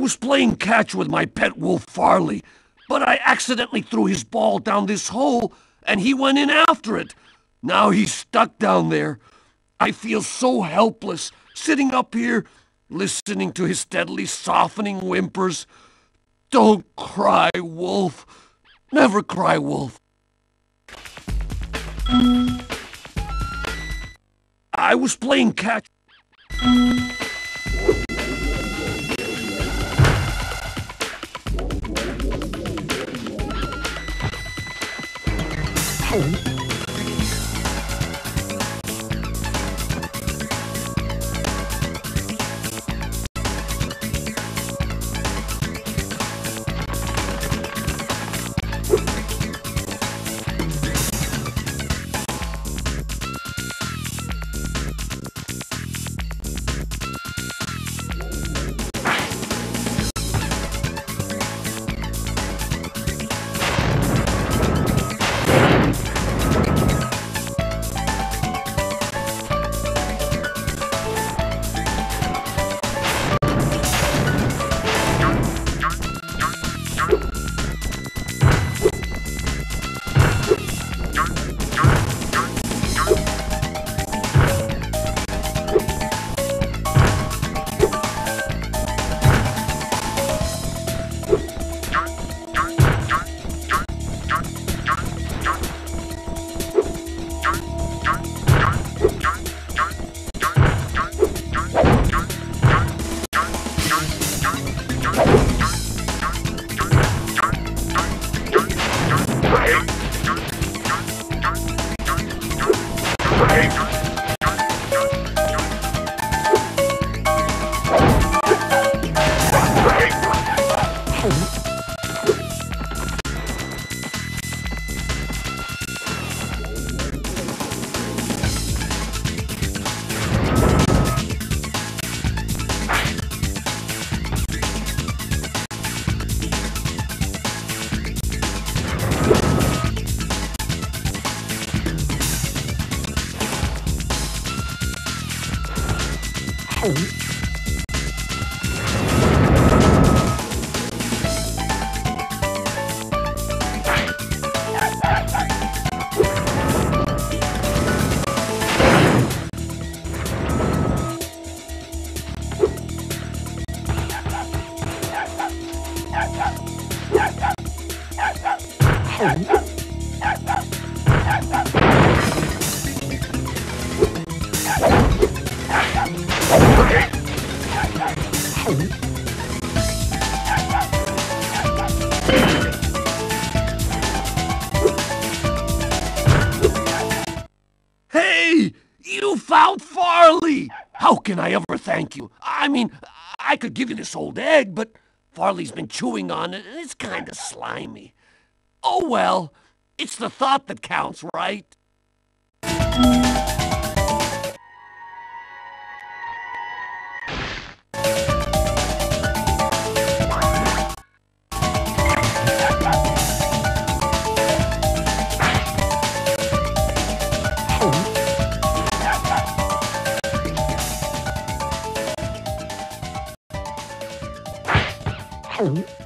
was playing catch with my pet wolf Farley, but I accidentally threw his ball down this hole and he went in after it. Now he's stuck down there. I feel so helpless, sitting up here, listening to his steadily softening whimpers. Don't cry, wolf. Never cry, wolf. I was playing catch. Hey, you found Farley! How can I ever thank you? I mean, I could give you this old egg, but Farley's been chewing on it and it's kind of slimy. Oh well, it's the thought that counts, right? Oh.